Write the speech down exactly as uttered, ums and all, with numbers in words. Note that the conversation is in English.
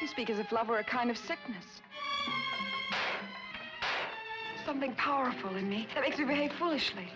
You speak as if love were a kind of sickness. Something powerful in me that makes me behave foolishly.